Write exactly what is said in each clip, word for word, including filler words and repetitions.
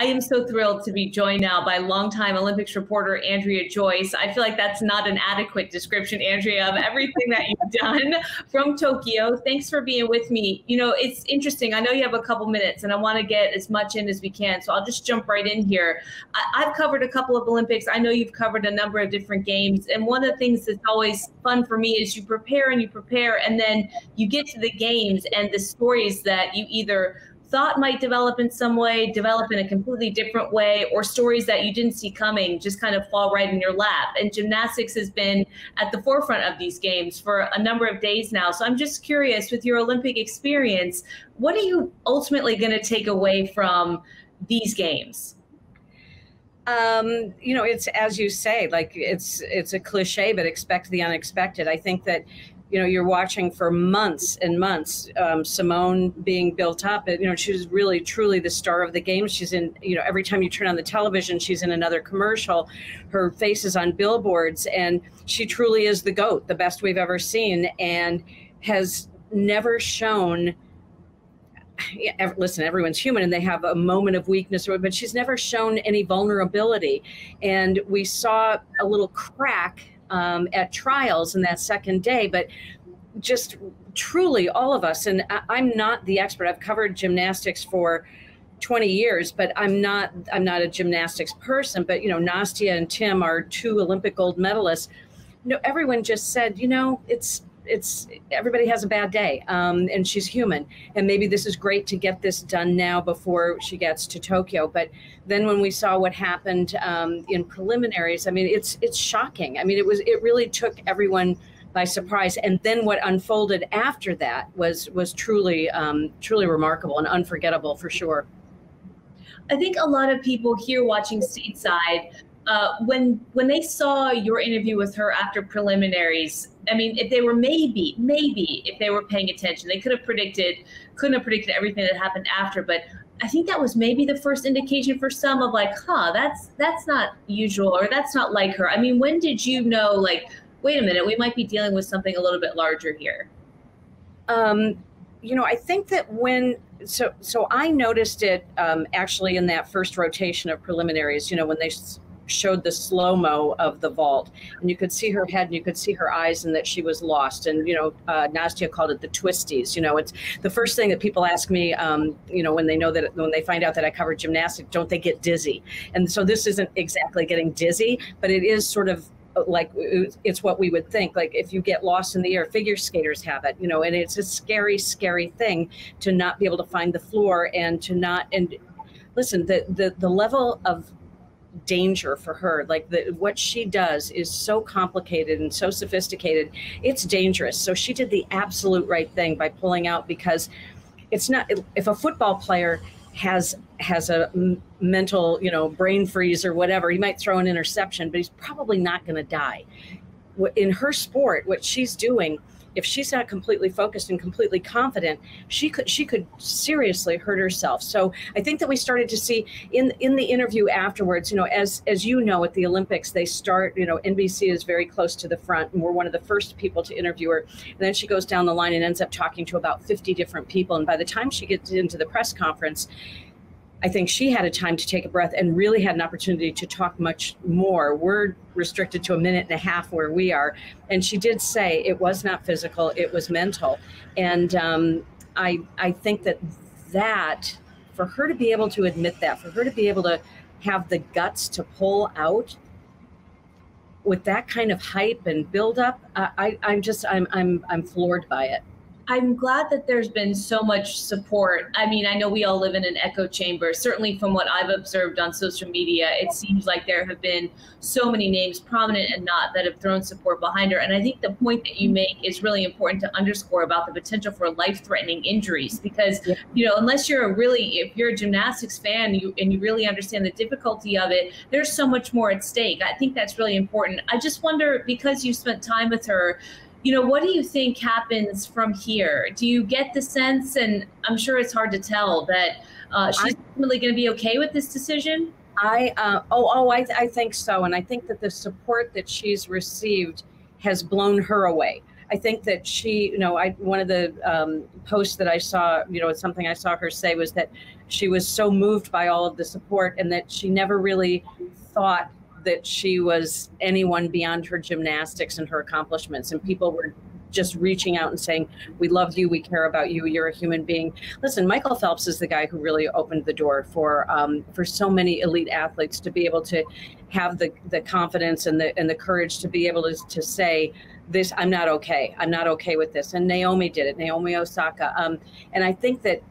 I am so thrilled to be joined now by longtime Olympics reporter Andrea Joyce. I feel like that's not an adequate description, Andrea, of everything that you've done from Tokyo. Thanks for being with me. You know, it's interesting. I know you have a couple minutes and I want to get as much in as we can, so I'll just jump right in here. I I've covered a couple of Olympics. I know you've covered a number of different games. And one of the things that's always fun for me is you prepare and you prepare, and then you get to the games and the stories that you either thought might develop in some way, develop in a completely different way, or stories that you didn't see coming just kind of fall right in your lap. And gymnastics has been at the forefront of these games for a number of days now. So I'm just curious, with your Olympic experience, what are you ultimately going to take away from these games? Um, you know, it's, as you say, like it's, it's a cliche, but expect the unexpected. I think that, you know, you're watching for months and months, um, Simone being built up. You know, she was really, truly the star of the game. She's in, you know, every time you turn on the television, she's in another commercial. Her face is on billboards, and she truly is the GOAT, the best we've ever seen, and has never shown. Yeah, listen, everyone's human and they have a moment of weakness, but she's never shown any vulnerability. And we saw a little crack Um, at trials in that second day, but just truly all of us, and I, I'm not the expert. I've covered gymnastics for twenty years, but I'm not I'm not a gymnastics person. But you know, Nastia and Tim are two Olympic gold medalists. You know, everyone just said, you know, it's it's everybody has a bad day, um, and she's human, and maybe this is great to get this done now before she gets to Tokyo. But then when we saw what happened um, in preliminaries, I mean, it's it's shocking. I mean, it was it really took everyone by surprise. And then what unfolded after that was was truly um, truly remarkable and unforgettable for sure. I think a lot of people here watching stateside, Uh, when when they saw your interview with her after preliminaries, I mean, if they were maybe, maybe if they were paying attention, they could have predicted, couldn't have predicted everything that happened after. But I think that was maybe the first indication for some of like, huh, that's that's not usual, or that's not like her. I mean, when did you know, like, wait a minute, we might be dealing with something a little bit larger here? Um, you know, I think that when so so I noticed it um, actually in that first rotation of preliminaries, you know, when they showed the slow-mo of the vault, and you could see her head and you could see her eyes, and that she was lost. And you know, uh, Nastia called it the Twisties. You know, it's the first thing that people ask me, um, you know, when they know that, when they find out that I cover gymnastics, don't they get dizzy? And so this isn't exactly getting dizzy, but it is sort of like, it's what we would think. Like if you get lost in the air, figure skaters have it, you know, and it's a scary, scary thing to not be able to find the floor and to not, and listen, the, the, the level of danger for her, like the, what she does is so complicated and so sophisticated, it's dangerous. So she did the absolute right thing by pulling out, because it's not, if a football player has has a mental, you know, brain freeze or whatever, he might throw an interception, but he's probably not going to die. In her sport, what she's doing, if she's not completely focused and completely confident, she could she could seriously hurt herself. So I think that we started to see in in the interview afterwards, you know, as as you know, at the Olympics, they start, you know, N B C is very close to the front, and we're one of the first people to interview her. And then she goes down the line and ends up talking to about fifty different people. And by the time she gets into the press conference, I think she had a time to take a breath and really had an opportunity to talk much more. We're restricted to a minute and a half where we are. And she did say it was not physical, it was mental. And um, I, I think that that, for her to be able to admit that, for her to be able to have the guts to pull out with that kind of hype and build up, I, I, I'm just, I'm, I'm, I'm floored by it. I'm glad that there's been so much support. I mean, I know we all live in an echo chamber. Certainly from what I've observed on social media, it seems like there have been so many names, prominent and not, that have thrown support behind her. And I think the point that you make is really important to underscore about the potential for life-threatening injuries, because, yeah, you know, unless you're a really, if you're a gymnastics fan you, and you really understand the difficulty of it, there's so much more at stake. I think that's really important. I just wonder, because you spent time with her, you know, what do you think happens from here? Do you get the sense, and I'm sure it's hard to tell, that uh, she's really going to be okay with this decision? I uh, oh oh I, I think so, and I think that the support that she's received has blown her away. I think that she, you know, I one of the um, posts that I saw, you know, something I saw her say was that she was so moved by all of the support and that she never really thought that she was anyone beyond her gymnastics and her accomplishments. And people were just reaching out and saying, we love you, we care about you, you're a human being. Listen, Michael Phelps is the guy who really opened the door for um, for so many elite athletes to be able to have the, the confidence and the and the courage to be able to, to say, this, I'm not okay, I'm not okay with this. And Naomi did it, Naomi Osaka. Um, and I think that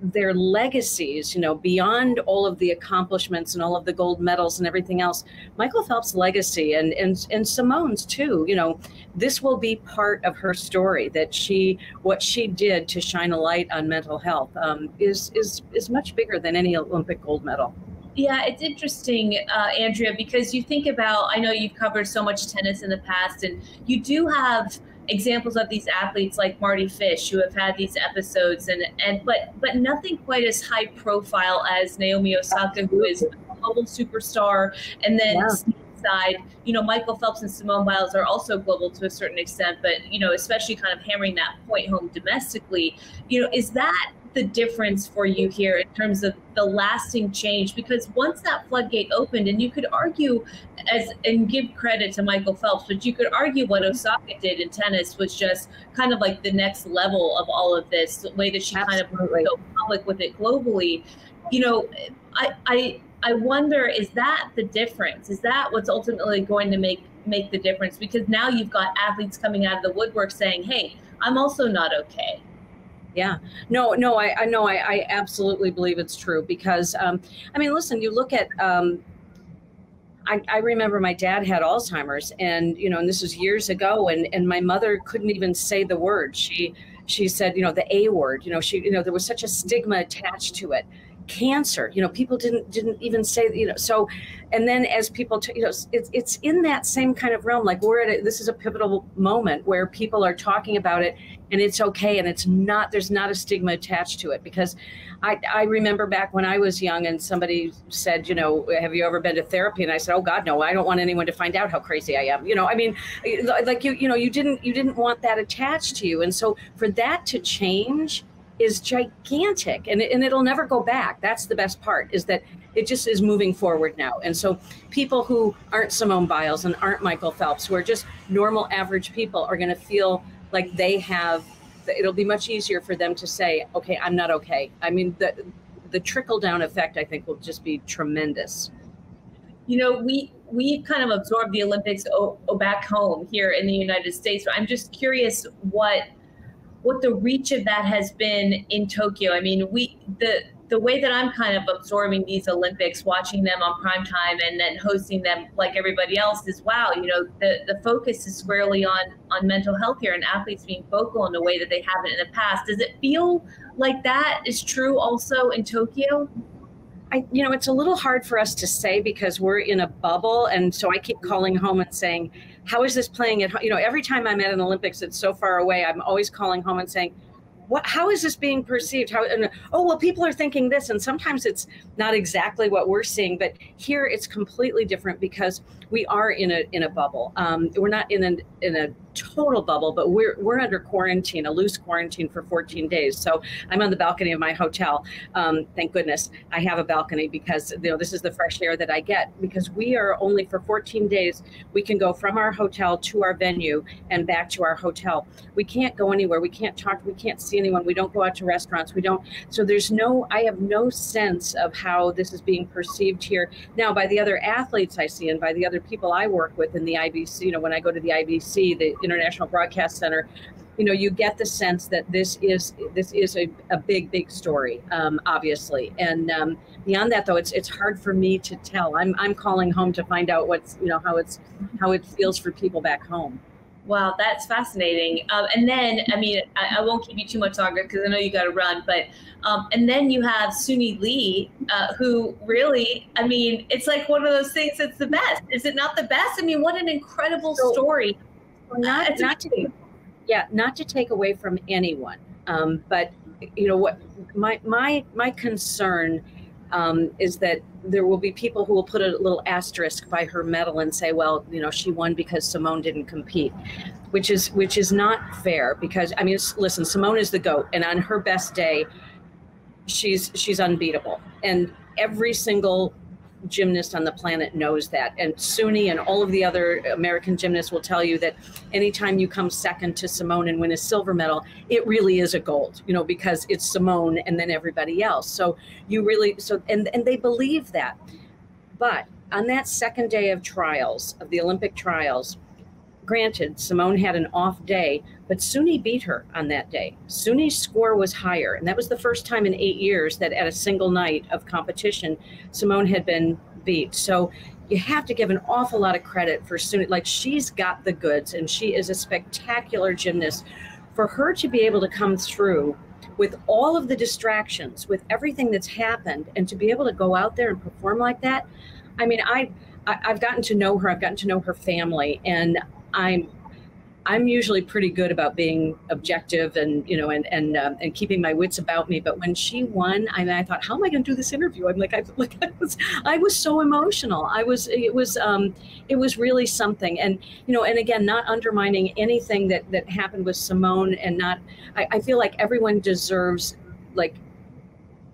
their legacies, you know, beyond all of the accomplishments and all of the gold medals and everything else, Michael Phelps' legacy and, and, and Simone's too, you know, this will be part of her story, that she, what she did to shine a light on mental health um, is, is, is much bigger than any Olympic gold medal. Yeah, it's interesting, uh, Andrea, because you think about, I know you've covered so much tennis in the past, and you do have examples of these athletes like Marty Fish who have had these episodes, and and but but nothing quite as high profile as Naomi Osaka, who is a global superstar, and then yeah. side, you know, Michael Phelps and Simone Biles are also global to a certain extent, but you know, especially kind of hammering that point home domestically, you know, is that the difference for you here in terms of the lasting change? Because once that floodgate opened, and you could argue, as and give credit to Michael Phelps, but you could argue what Osaka did in tennis was just kind of like the next level of all of this, the way that she Absolutely. Kind of go public with it globally. You know, I I I wonder, is that the difference? Is that what's ultimately going to make make the difference? Because now you've got athletes coming out of the woodwork saying, hey, I'm also not okay. Yeah, no, no, I, I know, I, I absolutely believe it's true, because, um, I mean, listen, you look at, um, I, I remember my dad had Alzheimer's, and, you know, and this was years ago, and, and my mother couldn't even say the word. She, she said, you know, the A word, you know, she, you know, there was such a stigma attached to it. Cancer, you know, people didn't didn't even say, you know, so, and then as people, you know, it's it's in that same kind of realm, like we're at a, this is a pivotal moment where people are talking about it, and it's okay, and it's not, there's not a stigma attached to it, because I, I remember back when I was young, and somebody said, you know, have you ever been to therapy? And I said, oh God, no, I don't want anyone to find out how crazy I am, you know, I mean, like you, you know, you didn't, you didn't want that attached to you, and so for that to change is gigantic, and, and it'll never go back. That's the best part, is that it just is moving forward now. And so people who aren't Simone Biles and aren't Michael Phelps, who are just normal average people, are gonna feel like they have, it'll be much easier for them to say, okay, I'm not okay. I mean, the, the trickle down effect, I think, will just be tremendous. You know, we we kind of absorbed the Olympics oh, oh, back home here in the United States, but I'm just curious what what the reach of that has been in Tokyo. I mean, we the the way that I'm kind of absorbing these Olympics, watching them on primetime and then hosting them like everybody else, is wow, you know, the, the focus is squarely on, on mental health here and athletes being vocal in a way that they haven't in the past. Does it feel like that is true also in Tokyo? I, you know, it's a little hard for us to say because we're in a bubble. And so I keep calling home and saying, how is this playing at home? You know, every time I'm at an Olympics, it's so far away. I'm always calling home and saying, what, how is this being perceived? How, and, oh, well, people are thinking this. And sometimes it's not exactly what we're seeing, but here it's completely different because we are in a, in a bubble. Um, we're not in an, in a total bubble, but we're, we're under quarantine, a loose quarantine for fourteen days. So I'm on the balcony of my hotel. Um, thank goodness I have a balcony, because you know, this is the fresh air that I get, because we are only for fourteen days. We can go from our hotel to our venue and back to our hotel. We can't go anywhere. We can't talk. We can't see anyone. We don't go out to restaurants. We don't. So there's no, I have no sense of how this is being perceived here now by the other athletes I see and by the other people I work with in the I B C. You know, when I go to the I B C, the International Broadcast Center, you know, you get the sense that this is this is a, a big, big story, um, obviously. And um, beyond that, though, it's it's hard for me to tell. I'm I'm calling home to find out what's, you know, how it's how it feels for people back home. Wow, that's fascinating. Um, and then, I mean, I, I won't keep you too much longer because I know you got to run, but, um, and then you have Suni Lee, uh, who really, I mean, it's like one of those things that's the best. Is it not the best? I mean, what an incredible so, story. Well, not, uh, not to, yeah, not to take away from anyone. Um, but, you know, what my, my, my concern um, is that there will be people who will put a little asterisk by her medal and say, well, you know, she won because Simone didn't compete. which is which is not fair, because I mean, listen, Simone is the GOAT, and on her best day, she's she's unbeatable, and every single gymnast on the planet knows that. And Suni and all of the other American gymnasts will tell you that anytime you come second to Simone and win a silver medal, it really is a gold, you know, because it's Simone and then everybody else. So you really, so, and, and they believe that. But on that second day of trials, of the Olympic trials, granted, Simone had an off day, but Suni beat her on that day. Suni's score was higher, and that was the first time in eight years that at a single night of competition, Simone had been beat. So you have to give an awful lot of credit for Suni. Like, she's got the goods, and she is a spectacular gymnast. For her to be able to come through with all of the distractions, with everything that's happened, and to be able to go out there and perform like that, I mean, I, I I've gotten to know her, I've gotten to know her family, and I'm I'm usually pretty good about being objective and, you know, and and um, and keeping my wits about me. But when she won, I mean, I thought, how am I going to do this interview? I'm like, I like I was I was so emotional. I was it was um, it was really something. And, you know, and again, not undermining anything that that happened with Simone, and not I, I feel like everyone deserves like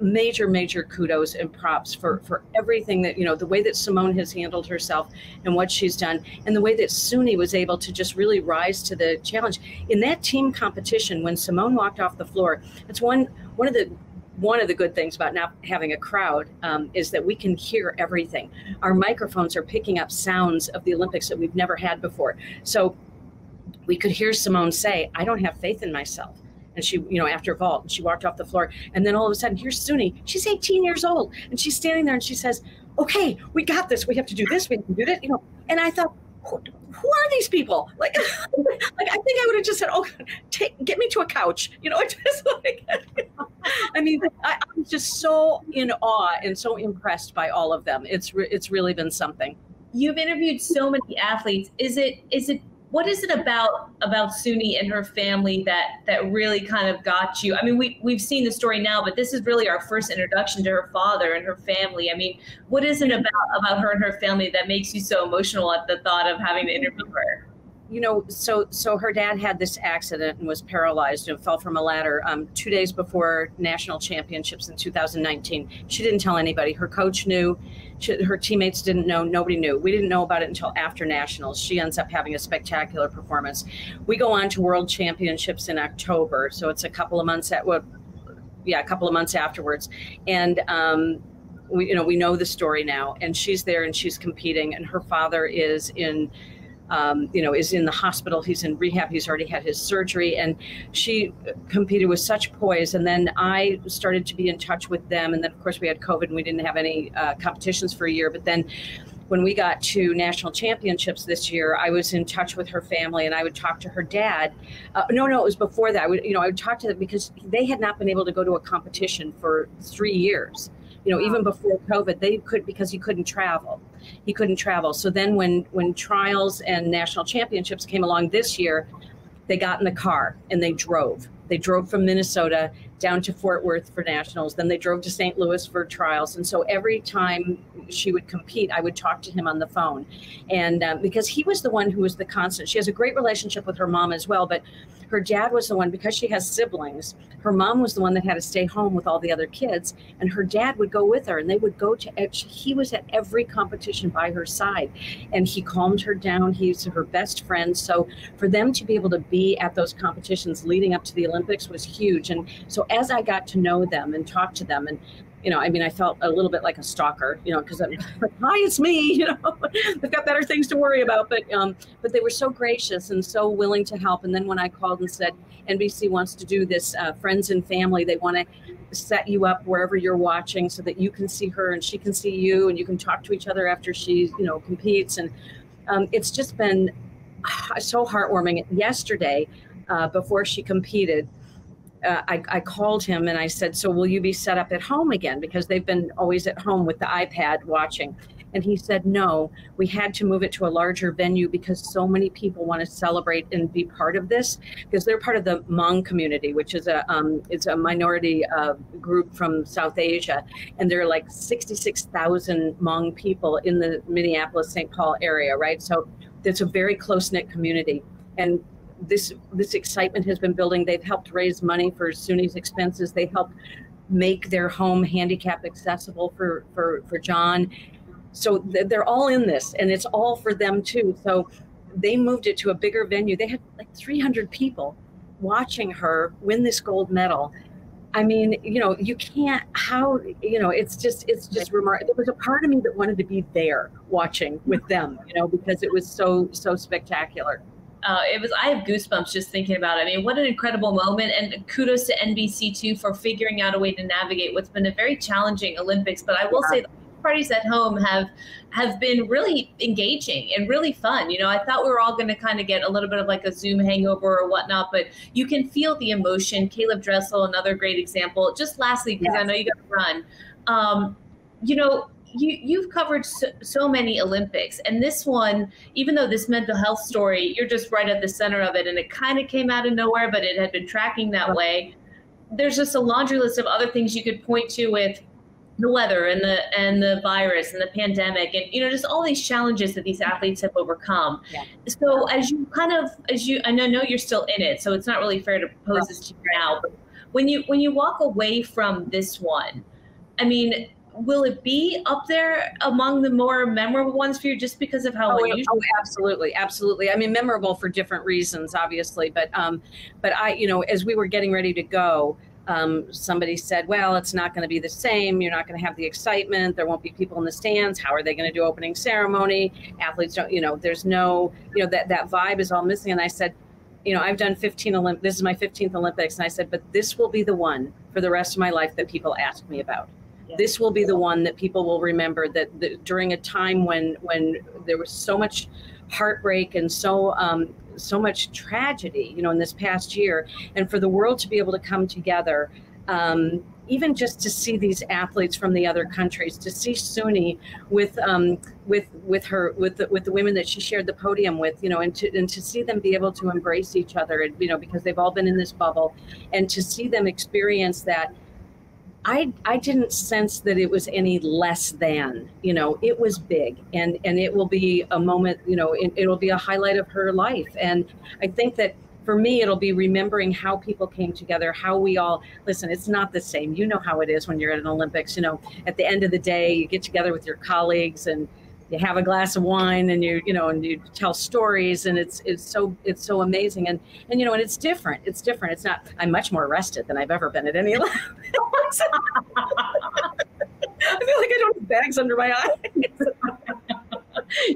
major, major kudos and props for, for everything that, you know, the way that Simone has handled herself and what she's done, and the way that Suni was able to just really rise to the challenge. In that team competition, when Simone walked off the floor, it's one, one of the One of the good things about not having a crowd um, is that we can hear everything. Our microphones are picking up sounds of the Olympics that we've never had before. So we could hear Simone say, "I don't have faith in myself." And she, you know, after vault, and she walked off the floor, and then all of a sudden, here's Suni. She's eighteen years old, and she's standing there, and she says, "Okay, we got this. We have to do this. We have to do that." You know, and I thought, who, who are these people? Like, like I think I would have just said, "Oh, take, get me to a couch." You know, just like, you know, I mean, I, I'm just so in awe and so impressed by all of them. It's re it's really been something. You've interviewed so many athletes. Is it is it? What is it about about Suni and her family that that really kind of got you? I mean, we we've seen the story now, but this is really our first introduction to her father and her family. I mean, what is it about about her and her family that makes you so emotional at the thought of having to interview her? You know, so so her dad had this accident and was paralyzed and fell from a ladder um, two days before national championships in two thousand nineteen. She didn't tell anybody. Her coach knew. Her teammates didn't know. Nobody knew. We didn't know about it until after nationals. She ends up having a spectacular performance. We go on to world championships in October, so it's a couple of months at what, well, yeah, a couple of months afterwards, and um, we, you know, we know the story now. And she's there and she's competing, and her father is in, um, you know, is in the hospital. He's in rehab. He's already had his surgery, and she competed with such poise. And then I started to be in touch with them. And then of course we had COVID and we didn't have any uh, competitions for a year. But then when we got to national championships this year, I was in touch with her family, and I would talk to her dad. Uh, no, no, it was before that. I would, you know, I would talk to them because they had not been able to go to a competition for three years. You know, even before COVID, they could, because he couldn't travel. He couldn't travel. So then when when trials and national championships came along this year, they got in the car and they drove. They drove from Minnesota down to Fort Worth for nationals. Then they drove to Saint Louis for trials. And so every time she would compete, I would talk to him on the phone. And um, because he was the one who was the constant. She has a great relationship with her mom as well, but her dad was the one, because she has siblings. Her mom was the one that had to stay home with all the other kids, and her dad would go with her, and they would go to, he was at every competition by her side, and he calmed her down. He's her best friend. So for them to be able to be at those competitions leading up to the Olympics was huge. And so as I got to know them and talk to them, and, you know, I mean, I felt a little bit like a stalker, you know, because I'm like, hi, it's me, you know, I've got better things to worry about. But um, but they were so gracious and so willing to help. And then when I called and said, N B C wants to do this uh, friends and family, they want to set you up wherever you're watching so that you can see her and she can see you, and you can talk to each other after she, you know, competes. And um, it's just been so heartwarming. Yesterday, uh, before she competed, Uh, I, I called him and I said, "So will you be set up at home again?" Because they've been always at home with the iPad watching. And he said, "No, we had to move it to a larger venue because so many people want to celebrate and be part of this, because they're part of the Hmong community, which is a um, it's a minority uh, group from South Asia, and there are like sixty-six thousand Hmong people in the Minneapolis-Saint Paul area, right? So it's a very close knit community, and this this excitement has been building. They've helped raise money for Suni's expenses. They helped make their home handicap accessible for for for John. So they're all in this, and it's all for them too. So they moved it to a bigger venue. They had like three hundred people watching her win this gold medal. I mean, you know, you can't, how, you know, it's just, it's just remarkable. There was a part of me that wanted to be there watching with them, you know, because it was so, so spectacular. Uh, it was, I have goosebumps just thinking about it. I mean, what an incredible moment, and kudos to N B C too for figuring out a way to navigate what's been a very challenging Olympics. But I will yeah. say that parties at home have have been really engaging and really fun. You know, I thought we were all going to kind of get a little bit of like a Zoom hangover or whatnot, but you can feel the emotion. Caleb Dressel, another great example. Just lastly, because yes. I know you got to run, um, you know, you, you've covered so, so many Olympics, and this one, even though this mental health story, you're just right at the center of it, and it kind of came out of nowhere, but it had been tracking that way. There's just a laundry list of other things you could point to with the weather and the and the virus and the pandemic, and you know, just all these challenges that these athletes have overcome. Yeah. So as you kind of as you and I know you're still in it, so it's not really fair to pose this to you now, but when you when you walk away from this one, I mean, will it be up there among the more memorable ones for you just because of how oh, unusual? Oh, absolutely. Absolutely. I mean, memorable for different reasons, obviously, but um but I, you know, as we were getting ready to go, Um, somebody said, well, it's not going to be the same. You're not going to have the excitement. There won't be people in the stands. How are they going to do opening ceremony? Athletes don't, you know, there's no, you know, that, that vibe is all missing. And I said, you know, I've done fifteen Olymp- this is my fifteenth Olympics. And I said, but this will be the one for the rest of my life that people ask me about. Yeah. This will be the one that people will remember, that, that during a time when, when there was so much heartbreak and so, um, so much tragedy, you know, in this past year, and for the world to be able to come together, um, even just to see these athletes from the other countries, to see Suni with um, with with her with the, with the women that she shared the podium with, you know, and to and to see them be able to embrace each other, and, you know, because they've all been in this bubble, and to see them experience that. I, I didn't sense that it was any less than, you know, it was big, and, and it will be a moment, you know, it, it'll be a highlight of her life. And I think that for me, it'll be remembering how people came together, how we all, listen, it's not the same. You know how it is when you're at an Olympics, you know, at the end of the day, you get together with your colleagues and you have a glass of wine, and you, you know, and you tell stories, and it's, it's so, it's so amazing. And, and, you know, and it's different. It's different. It's not, I'm much more rested than I've ever been at any Olympics. I feel like I don't have bags under my eyes.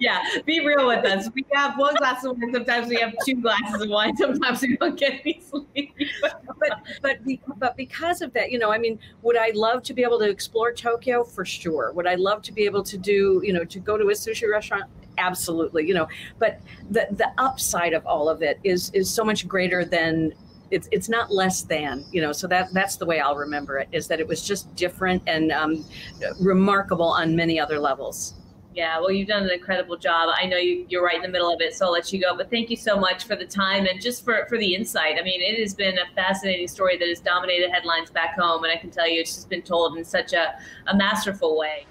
Yeah, be real with us. We have one glass of wine. Sometimes we have two glasses of wine. Sometimes we don't get any sleep. But but but because of that, you know, I mean, would I love to be able to explore Tokyo? For sure. Would I love to be able to do, you know, to go to a sushi restaurant? Absolutely. You know, but the the upside of all of it is is so much greater than. It's it's not less than, you know, so that that's the way I'll remember it, is that it was just different and um, remarkable on many other levels. Yeah, well, you've done an incredible job. I know you, you're right in the middle of it, so I'll let you go. But thank you so much for the time and just for, for the insight. I mean, it has been a fascinating story that has dominated headlines back home, and I can tell you it's just been told in such a, a masterful way.